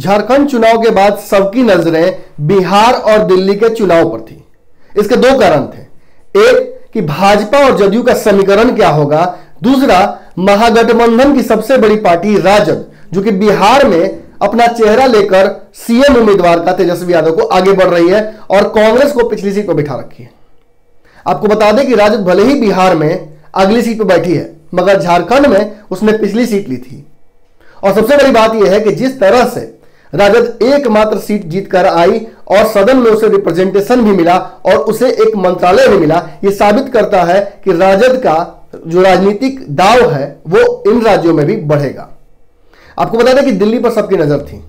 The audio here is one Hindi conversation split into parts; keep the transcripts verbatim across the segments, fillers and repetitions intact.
झारखंड चुनाव के बाद सबकी नजरें बिहार और दिल्ली के चुनाव पर थी। इसके दो कारण थे, एक कि भाजपा और जदयू का समीकरण क्या होगा, दूसरा महागठबंधन की सबसे बड़ी पार्टी राजद जो कि बिहार में अपना चेहरा लेकर सीएम उम्मीदवार का तेजस्वी यादव को आगे बढ़ रही है और कांग्रेस को पिछली सीट पर बिठा रखी है। आपको बता दें कि राजद भले ही बिहार में अगली सीट पर बैठी है मगर झारखंड में उसने पिछली सीट ली थी। और सबसे बड़ी बात यह है कि जिस तरह से राजद एकमात्र सीट जीतकर आई और सदन में उसे रिप्रेजेंटेशन भी मिला और उसे एक मंत्रालय भी मिला, यह साबित करता है कि राजद का जो राजनीतिक दाव है वो इन राज्यों में भी बढ़ेगा। आपको बता दें कि दिल्ली पर सबकी नजर थी।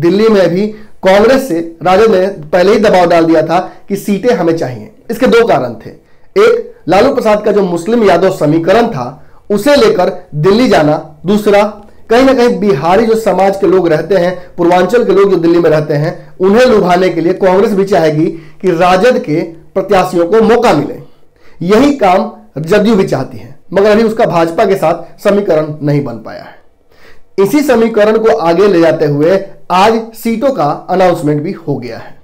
दिल्ली में भी कांग्रेस से राजद ने पहले ही दबाव डाल दिया था कि सीटें हमें चाहिए। इसके दो कारण थे, एक लालू प्रसाद का जो मुस्लिम यादव समीकरण था उसे लेकर दिल्ली जाना, दूसरा कहीं ना कहीं बिहारी जो समाज के लोग रहते हैं, पूर्वांचल के लोग जो दिल्ली में रहते हैं, उन्हें लुभाने के लिए कांग्रेस भी चाहेगी कि राजद के प्रत्याशियों को मौका मिले। यही काम जदयू भी चाहती है मगर अभी उसका भाजपा के साथ समीकरण नहीं बन पाया है। इसी समीकरण को आगे ले जाते हुए आज सीटों का अनाउंसमेंट भी हो गया है।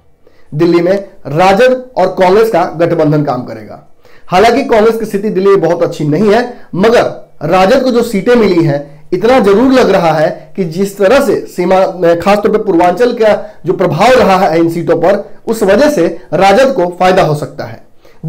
दिल्ली में राजद और कांग्रेस का गठबंधन काम करेगा। हालांकि कांग्रेस की स्थिति दिल्ली में बहुत अच्छी नहीं है मगर राजद को जो सीटें मिली हैं इतना जरूर लग रहा है कि जिस तरह से सीमा खासतौर पर पूर्वांचल का जो प्रभाव रहा है इन सीटों पर, उस वजह से राजद को फायदा हो सकता है।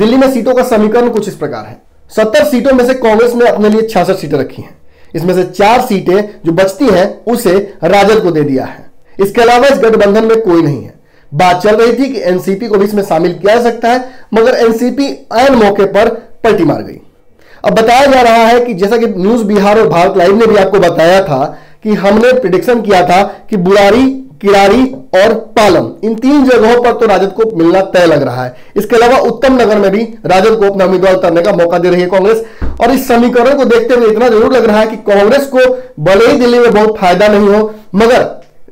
दिल्ली में सीटों का समीकरण कुछ इस प्रकार है। सत्तर सीटों में से कांग्रेस ने अपने लिए छियासठ सीटें रखी हैं। इसमें से चार सीटें जो बचती हैं उसे राजद को दे दिया है। इसके अलावा इस गठबंधन में कोई नहीं है। बात चल रही थी कि एनसीपी को भी इसमें शामिल किया जा सकता है मगर एनसीपी ऐन मौके पर पलटी मार गई। अब बताया जा रहा है कि जैसा कि न्यूज बिहार और भारत लाइव ने भी आपको बताया था कि हमने प्रेडिक्शन किया था कि बुराड़ी, किरारी और पालम इन तीन जगहों पर तो राजद को मिलना तय लग रहा है। इसके अलावा उत्तम नगर में भी राजद को अपना उम्मीदवार उतारने का मौका दे रही है कांग्रेस। और इस समीकरण को देखते हुए इतना जरूर लग रहा है कि कांग्रेस को भले ही दिल्ली में बहुत फायदा नहीं हो मगर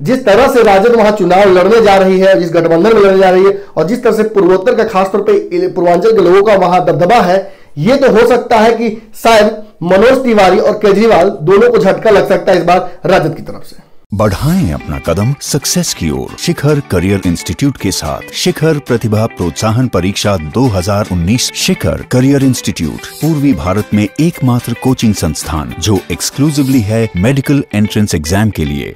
जिस तरह से राजद वहां चुनाव लड़ने जा रही है, जिस गठबंधन में लड़ने जा रही है और जिस तरह से पूर्वोत्तर का खासतौर पर पूर्वांचल के लोगों का वहां दबदबा है, ये तो हो सकता है कि शायद मनोज तिवारी और केजरीवाल दोनों को झटका लग सकता है इस बार राजद की तरफ से। बढ़ाएं अपना कदम सक्सेस की ओर शिखर करियर इंस्टीट्यूट के साथ। शिखर प्रतिभा प्रोत्साहन परीक्षा दो हज़ार उन्नीस। शिखर करियर इंस्टीट्यूट पूर्वी भारत में एकमात्र कोचिंग संस्थान जो एक्सक्लूसिवली है मेडिकल एंट्रेंस एग्जाम के लिए।